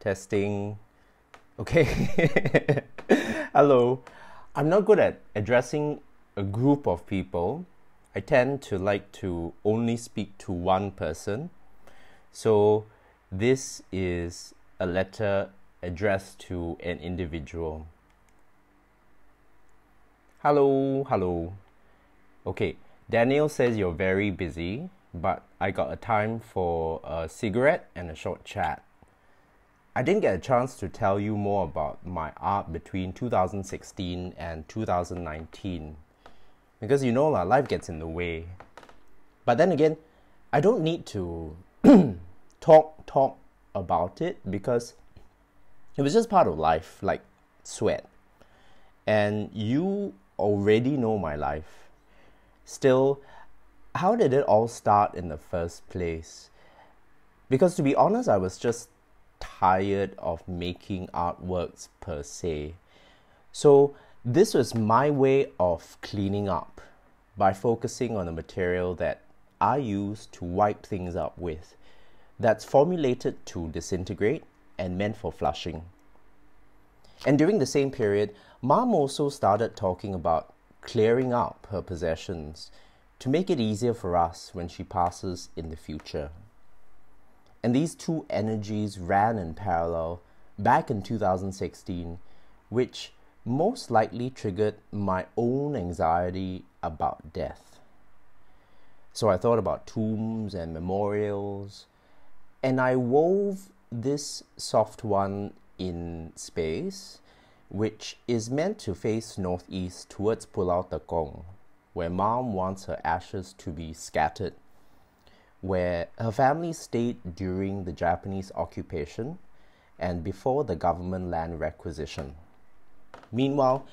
Testing. Okay. Hello. I'm not good at addressing a group of people. I tend to like to only speak to one person. So this is a letter addressed to an individual. Hello, hello. Okay, Daniel says you're very busy, but I got a time for a cigarette and a short chat. I didn't get a chance to tell you more about my art between 2016 and 2019. Because you know, life gets in the way. But then again, I don't need to talk about it because it was just part of life, like sweat. And you already know my life. Still, how did it all start in the first place? Because to be honest, I was just tired of making artworks per se. So this was my way of cleaning up by focusing on the material that I use to wipe things up with, that's formulated to disintegrate and meant for flushing. And during the same period, Mom also started talking about clearing up her possessions to make it easier for us when she passes in the future. And these two energies ran in parallel back in 2016, which most likely triggered my own anxiety about death. So I thought about tombs and memorials, and I wove this soft one in space, which is meant to face northeast towards Pulau Tekong, where Mom wants her ashes to be scattered, where her family stayed during the Japanese occupation and before the government land requisition. Meanwhile,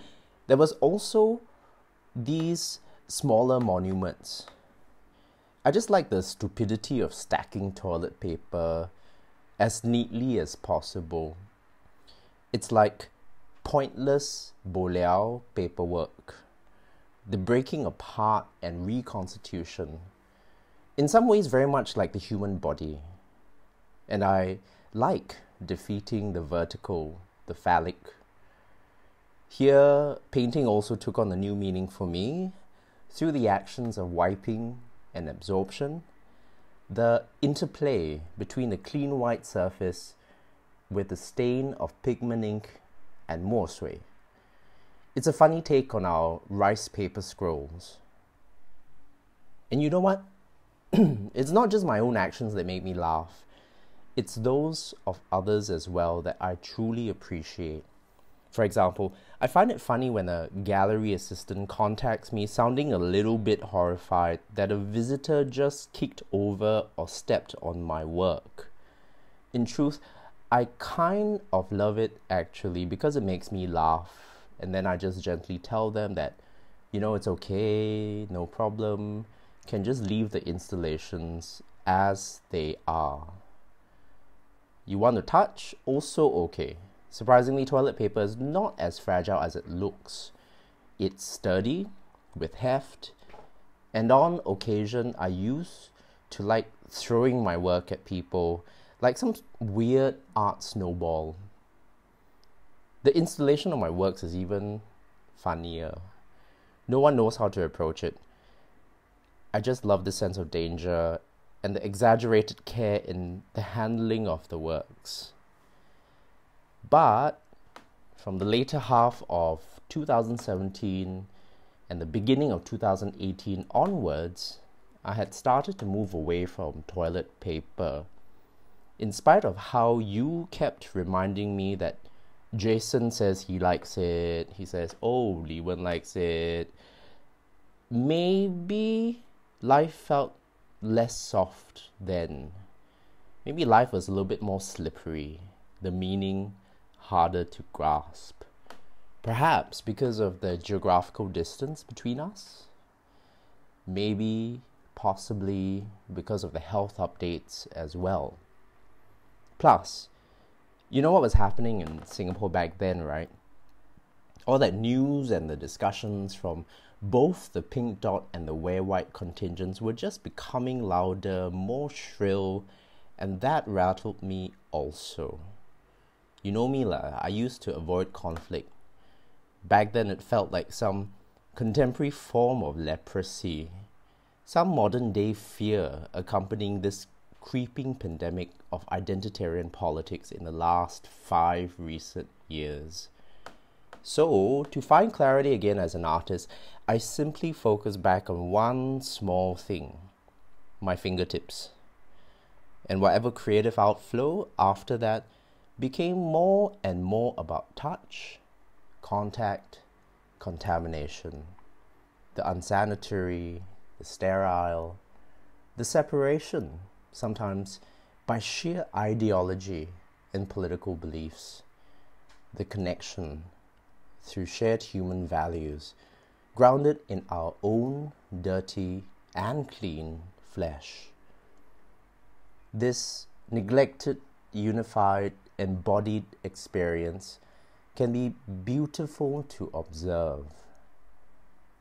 there was also these smaller monuments. I just like the stupidity of stacking toilet paper as neatly as possible. It's like pointless boleao paperwork, the breaking apart and reconstitution, in some ways very much like the human body. And I like defeating the vertical, the phallic. Here, painting also took on a new meaning for me through the actions of wiping and absorption, the interplay between the clean white surface with the stain of pigment ink and more sway. It's a funny take on our rice paper scrolls. And you know what? It's not just my own actions that make me laugh. It's those of others as well that I truly appreciate. For example, I find it funny when a gallery assistant contacts me sounding a little bit horrified that a visitor just kicked over or stepped on my work. In truth, I kind of love it actually because it makes me laugh, and then I just gently tell them that, you know, it's okay, no problem, can just leave the installations as they are. You want to touch? Also okay. Surprisingly, toilet paper is not as fragile as it looks. It's sturdy, with heft, and on occasion I used to like throwing my work at people like some weird art snowball. The installation of my works is even funnier. No one knows how to approach it. I just love the sense of danger and the exaggerated care in the handling of the works. But from the later half of 2017 and the beginning of 2018 onwards, I had started to move away from toilet paper, in spite of how you kept reminding me that Jason says he likes it, he says, oh, Lee Wen likes it. Maybe life felt less soft then. Maybe life was a little bit more slippery, the meaning harder to grasp. Perhaps because of the geographical distance between us. Maybe, possibly, because of the health updates as well. Plus, you know what was happening in Singapore back then, right? All that news and the discussions from both the Pink Dot and the Wear White contingents were just becoming louder, more shrill, and that rattled me also. You know me lah, I used to avoid conflict. Back then it felt like some contemporary form of leprosy, some modern day fear accompanying this creeping pandemic of identitarian politics in the last 5 recent years. So, to find clarity again as an artist, I simply focus back on one small thing, my fingertips. And whatever creative outflow after that became more and more about touch, contact, contamination, the unsanitary, the sterile, the separation, sometimes by sheer ideology and political beliefs, the connection through shared human values, grounded in our own dirty and clean flesh. This neglected, unified, embodied experience can be beautiful to observe.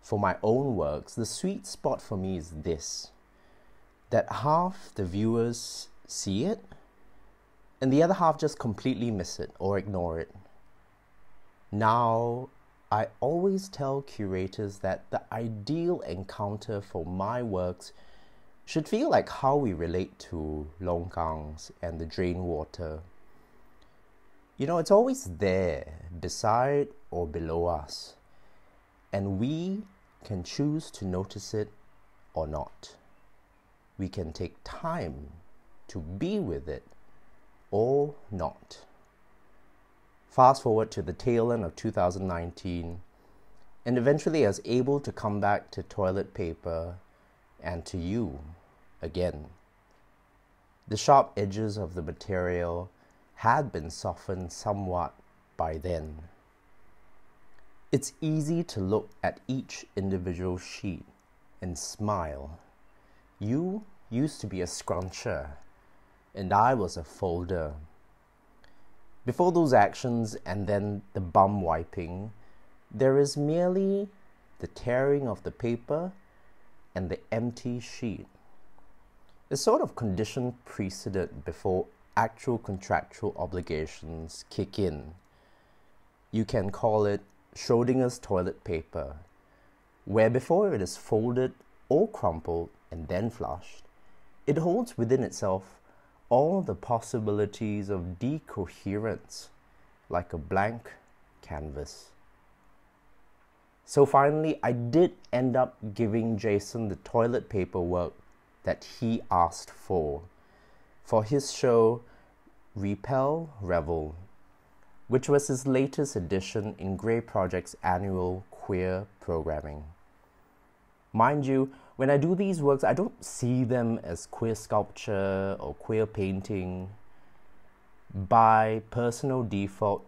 For my own works, the sweet spot for me is this, that half the viewers see it, and the other half just completely miss it or ignore it. Now, I always tell curators that the ideal encounter for my works should feel like how we relate to longkangs and the drain water. You know, it's always there, beside or below us, and we can choose to notice it or not. We can take time to be with it or not. Fast forward to the tail end of 2019, and eventually I was able to come back to toilet paper and to you again. The sharp edges of the material had been softened somewhat by then. It's easy to look at each individual sheet and smile. You used to be a scruncher, and I was a folder. Before those actions and then the bum wiping, there is merely the tearing of the paper and the empty sheet. A sort of conditioned precedent before actual contractual obligations kick in. You can call it Schrodinger's toilet paper, where before it is folded or crumpled and then flushed, it holds within itself all the possibilities of decoherence, like a blank canvas. So finally, I did end up giving Jason the toilet paper work that he asked for his show Repel Revel, which was his latest edition in Grey Project's annual queer programming. Mind you, when I do these works, I don't see them as queer sculpture or queer painting. By personal default,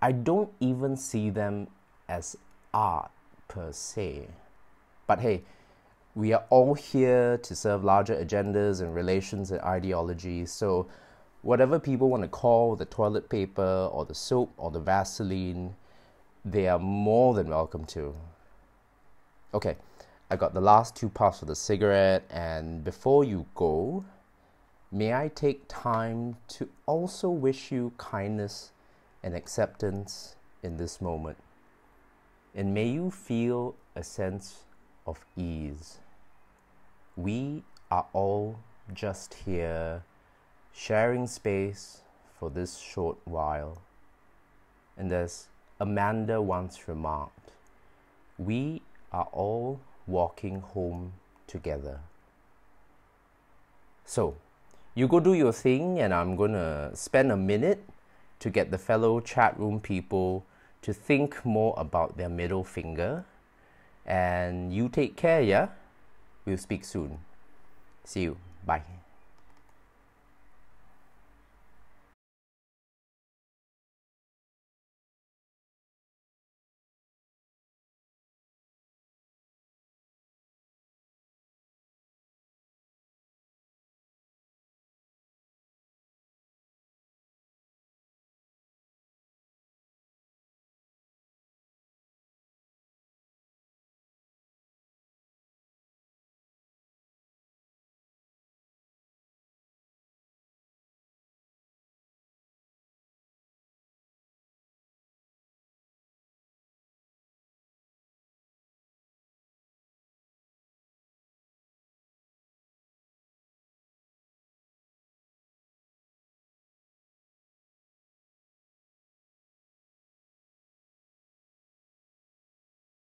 I don't even see them as art per se. But hey, we are all here to serve larger agendas and relations and ideologies, so whatever people want to call the toilet paper or the soap or the Vaseline, they are more than welcome to. Okay. I got the last 2 puffs of the cigarette, and before you go, may I take time to also wish you kindness and acceptance in this moment. And may you feel a sense of ease. We are all just here, sharing space for this short while. And as Amanda once remarked, we are all walking home together. So, you go do your thing, and I'm gonna spend a minute to get the fellow chat room people to think more about their middle finger. And you take care, yeah? We'll speak soon. See you. Bye.